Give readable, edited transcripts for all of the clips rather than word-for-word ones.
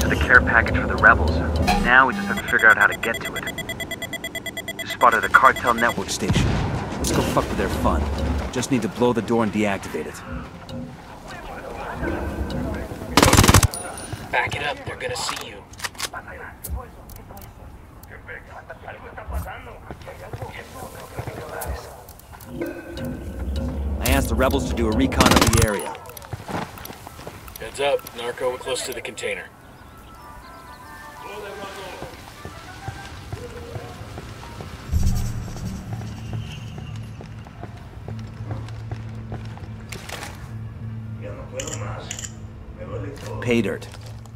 to the care package for the rebels. Now we just have to figure out how to get to it. Spotted a cartel network station. Let's go fuck with their fun. Just need to blow the door and deactivate it. Back it up, they're gonna see you. I asked the rebels to do a recon of the area. Heads up, Narco, we're close to the container. Pay dirt.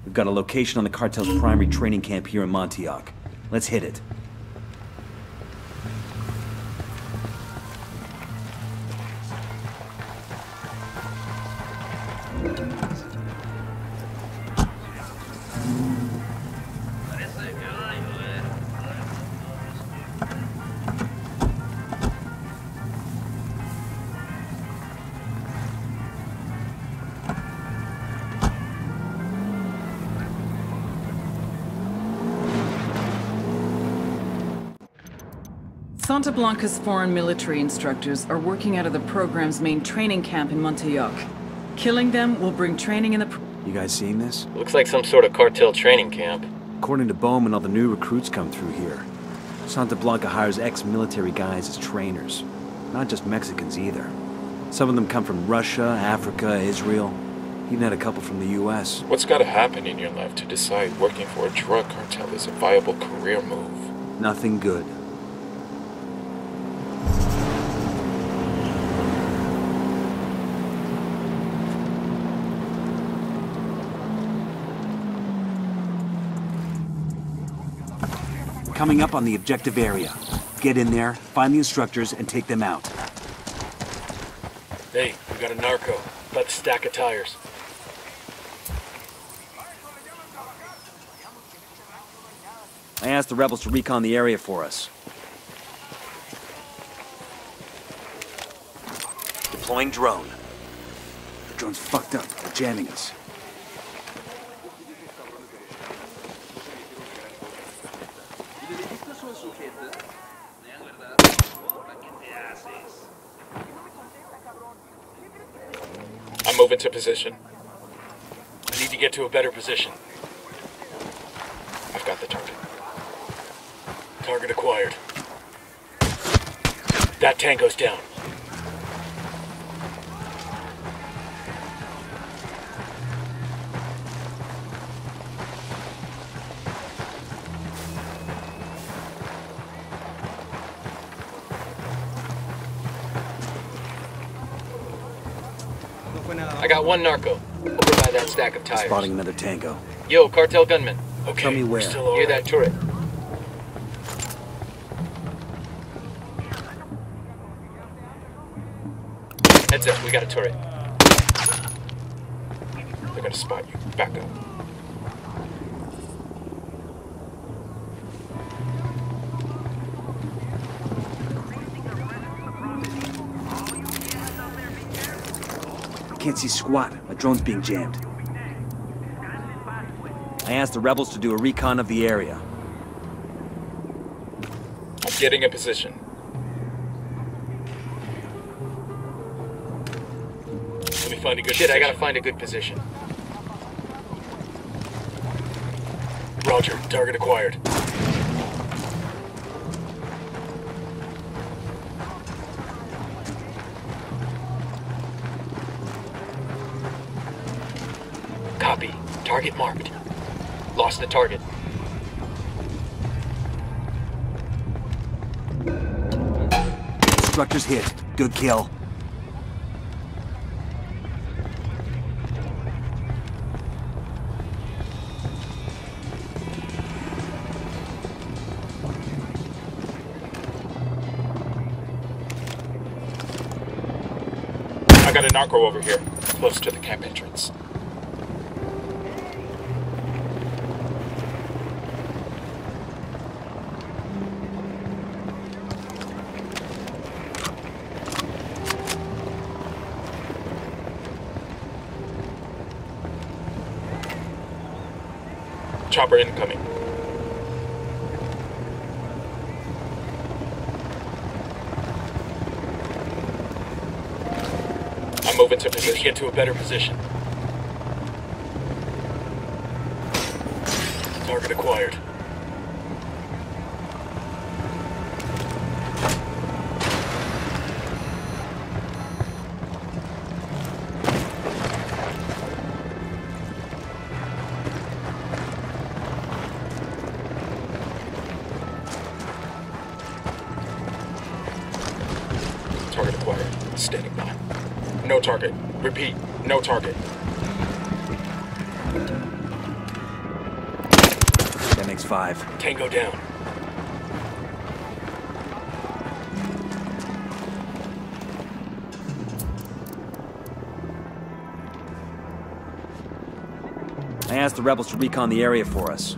We've got a location on the cartel's primary training camp here in Montioc. Let's hit it. Santa Blanca's foreign military instructors are working out of the program's main training camp in Montuyoc. Killing them will bring training in the... You guys seeing this? Looks like some sort of cartel training camp. According to Bowman, all the new recruits come through here. Santa Blanca hires ex-military guys as trainers. Not just Mexicans either. Some of them come from Russia, Africa, Israel. Even had a couple from the U.S. What's gotta happen in your life to decide working for a drug cartel is a viable career move? Nothing good. Coming up on the objective area. Get in there, find the instructors, and take them out. Hey, we got a narco. About to stack of tires. I asked the rebels to recon the area for us. Deploying drone. The drone's fucked up. They're jamming us. I'm moving to position. I need to get to a better position. I've got the target. Target acquired. That tango's down. I got one narco. Over by that stack of tires. Spotting another tango. Yo, cartel gunman. Okay, tell me where. Still all near right. That turret. Heads up, we got a turret. They're gonna spot you. Back up. Can't see squat. My drone's being jammed. I asked the rebels to do a recon of the area. I'm getting a position. Let me find a good... Shit, position. I gotta find a good position. Roger. Target acquired. Copy. Target marked. Lost the target. Instructors hit. Good kill. I got a narco over here, close to the camp entrance. Chopper incoming. I'm moving to position, get to a better position. Target acquired. Standing by. No target. Repeat, no target. That makes 5. Tango down. I asked the rebels to recon the area for us.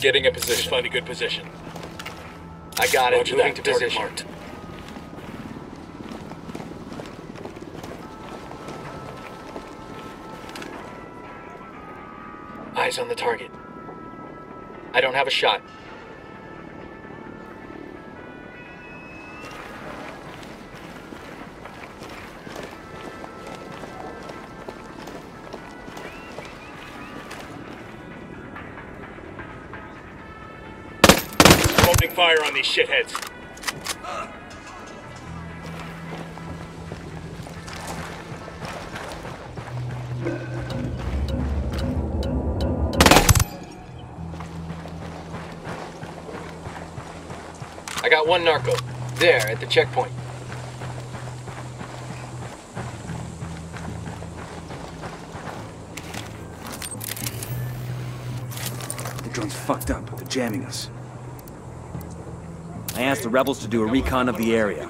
Getting a position. Find a good position. I got it. Roger that. To target marked. Eyes on the target. I don't have a shot. Fire on these shitheads. I got one narco. There, at the checkpoint. The drone's fucked up. They're jamming us. I asked the rebels to do a recon of the area.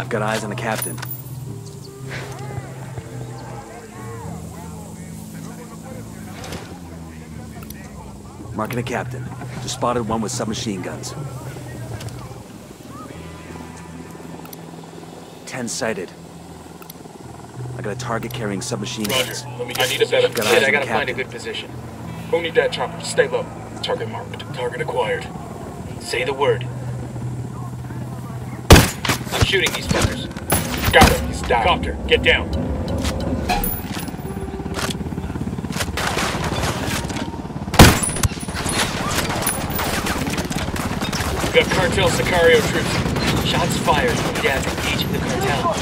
I've got eyes on the captain. Marking the captain. Just spotted one with submachine guns. 10 sighted. I got a target carrying submachine guns. Roger. Let me get I gotta find a good position. Who need that chopper? Stay low. Target marked. Target acquired. Say the word. Shooting these fuckers. Got it. He's down. Copter, get down. We've got cartel Sicario troops. Shots fired. Gas engaging the cartel.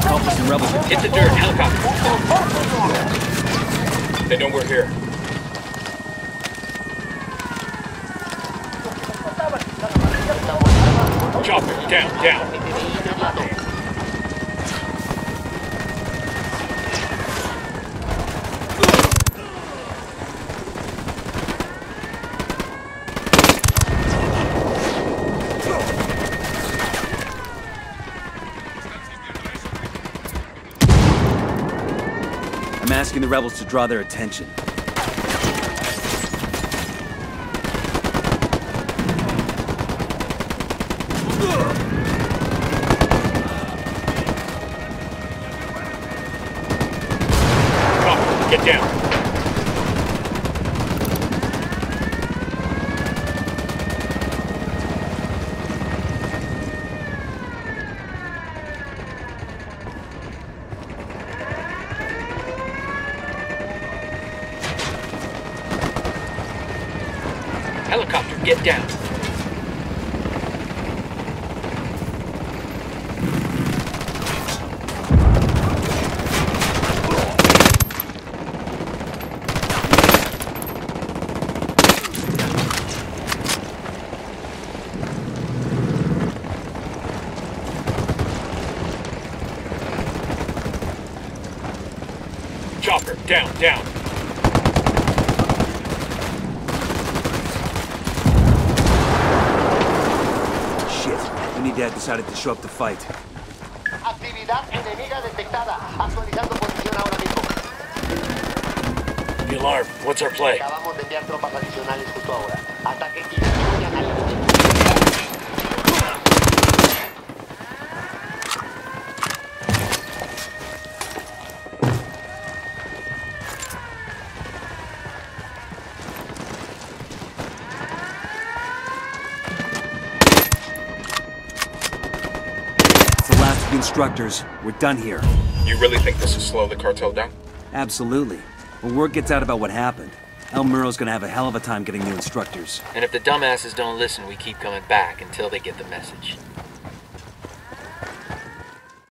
Help us and rebels. Hit the dirt. Helicopter. They know we're here. Chopper, down, down. I'm asking the rebels to draw their attention. Get down. Helicopter, get down. Chopper, down, down. Shit, Unidad decided to show up the fight. Actividad enemiga detectada. Actualizando posición ahora mismo. The alarm, what's our play? Acabamos de enviar tropas adicionales justo ahora. Ataque y destruyan al enemigo. Instructors, we're done here. You really think this will slow the cartel down? Absolutely. When word gets out about what happened, El Muro's gonna have a hell of a time getting new instructors. And if the dumbasses don't listen, we keep coming back until they get the message.